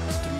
help.